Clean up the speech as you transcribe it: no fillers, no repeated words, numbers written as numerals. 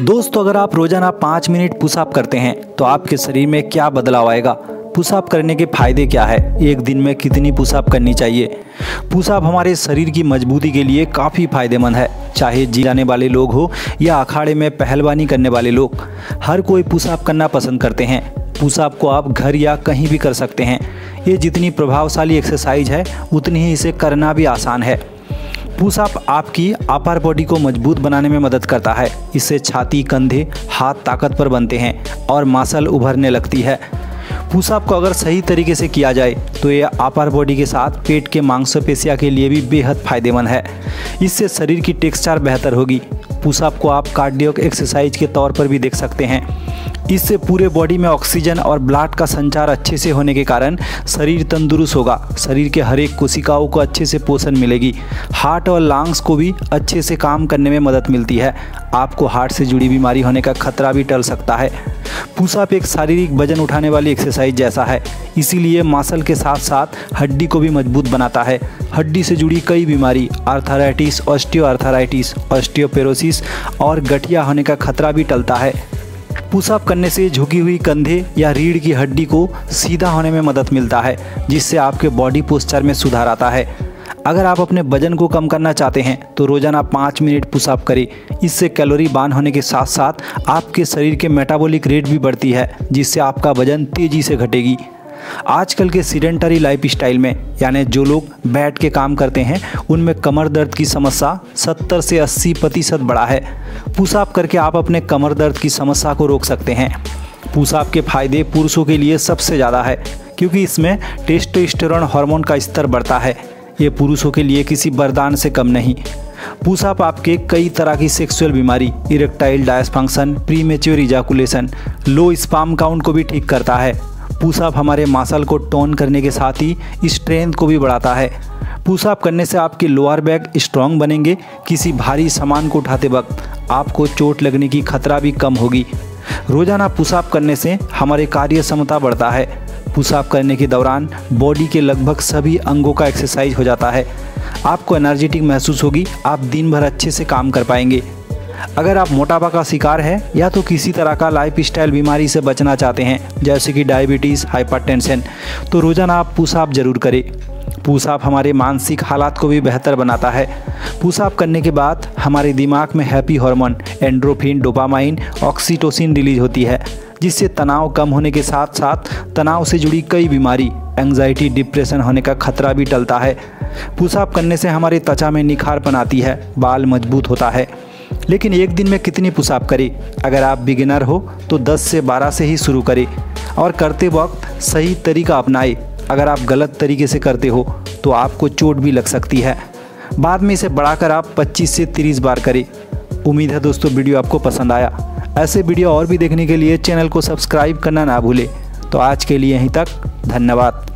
दोस्तों, अगर आप रोजाना 5 मिनट पुशअप करते हैं तो आपके शरीर में क्या बदलाव आएगा? पुशअप करने के फायदे क्या है? एक दिन में कितनी पुशअप करनी चाहिए? पुशअप हमारे शरीर की मजबूती के लिए काफ़ी फायदेमंद है। चाहे जिम जाने वाले लोग हो या अखाड़े में पहलवानी करने वाले लोग, हर कोई पुशअप करना पसंद करते हैं। पुशअप को आप घर या कहीं भी कर सकते हैं। ये जितनी प्रभावशाली एक्सरसाइज है उतनी ही इसे करना भी आसान है। पुशअप आपकी अपर बॉडी को मजबूत बनाने में मदद करता है। इससे छाती, कंधे, हाथ ताकतवर बनते हैं और मसल उभरने लगती है। पुशअप को अगर सही तरीके से किया जाए तो यह अपर बॉडी के साथ पेट के मांसपेशियों के लिए भी बेहद फायदेमंद है। इससे शरीर की टेक्सचर बेहतर होगी। पुशअप को आप कार्डियो एक्सरसाइज के तौर पर भी देख सकते हैं। इससे पूरे बॉडी में ऑक्सीजन और ब्लड का संचार अच्छे से होने के कारण शरीर तंदुरुस्त होगा। शरीर के हर एक कोशिकाओं को अच्छे से पोषण मिलेगी। हार्ट और लंग्स को भी अच्छे से काम करने में मदद मिलती है। आपको हार्ट से जुड़ी बीमारी होने का खतरा भी टल सकता है। पुशअप एक शारीरिक वजन उठाने वाली एक्सरसाइज जैसा है, इसीलिए मसल के साथ साथ हड्डी को भी मजबूत बनाता है। हड्डी से जुड़ी कई बीमारी, आर्थराइटिस, ऑस्टियोआर्थराइटिस, ऑस्टियोपेरोसिस और गठिया होने का खतरा भी टलता है। पुशअप करने से झुकी हुई कंधे या रीढ़ की हड्डी को सीधा होने में मदद मिलता है, जिससे आपके बॉडी पोस्चर में सुधार आता है। अगर आप अपने वजन को कम करना चाहते हैं तो रोजाना 5 मिनट पुशअप करें। इससे कैलोरी बर्न होने के साथ साथ आपके शरीर के मेटाबॉलिक रेट भी बढ़ती है, जिससे आपका वजन तेजी से घटेगी। आजकल के सीडेंटरी लाइफस्टाइल में, यानी जो लोग बैठ के काम करते हैं, उनमें कमर दर्द की समस्या 70 से 80% बढ़ा है। पुशअप करके आप अपने कमर दर्द की समस्या को रोक सकते हैं। पुशअप के फायदे पुरुषों के लिए सबसे ज़्यादा है, क्योंकि इसमें टेस्टोस्टेरोन हार्मोन का स्तर बढ़ता है। ये पुरुषों के लिए किसी वरदान से कम नहीं। पुशअप आपके कई तरह की सेक्सुअल बीमारी, erectile dysfunction, premature ejaculation, low sperm count को भी ठीक करता है। पुशअप हमारे मसल को टोन करने के साथ ही स्ट्रेंथ को भी बढ़ाता है। पुशअप करने से आपके लोअर बैक स्ट्रांग बनेंगे। किसी भारी सामान को उठाते वक्त आपको चोट लगने की खतरा भी कम होगी। रोजाना पुशअप करने से हमारे कार्य क्षमता बढ़ता है। पुशअप करने के दौरान बॉडी के लगभग सभी अंगों का एक्सरसाइज हो जाता है। आपको एनर्जेटिक महसूस होगी। आप दिन भर अच्छे से काम कर पाएंगे। अगर आप मोटापा का शिकार हैं या तो किसी तरह का लाइफस्टाइल बीमारी से बचना चाहते हैं, जैसे कि डायबिटीज़, हाइपरटेंशन, तो रोजाना आप पुशअप जरूर करें। पुशअप हमारे मानसिक हालात को भी बेहतर बनाता है। पुशअप करने के बाद हमारे दिमाग में happy hormone, endorphin, dopamine, oxytocin release होती है, जिससे तनाव कम होने के साथ साथ तनाव से जुड़ी कई बीमारी, एंग्जाइटी, डिप्रेशन होने का खतरा भी टलता है। पुशअप करने से हमारी त्वचा में निखारपन आती है, बाल मजबूत होता है। लेकिन एक दिन में कितनी पुशअप करें? अगर आप बिगिनर हो तो 10 से 12 से ही शुरू करें और करते वक्त सही तरीका अपनाएं। अगर आप गलत तरीके से करते हो तो आपको चोट भी लग सकती है। बाद में इसे बढ़ाकर आप 25 से 30 बार करें। उम्मीद है दोस्तों वीडियो आपको पसंद आया। ऐसे वीडियो और भी देखने के लिए चैनल को सब्सक्राइब करना ना भूलें। तो आज के लिए यहीं तक, धन्यवाद।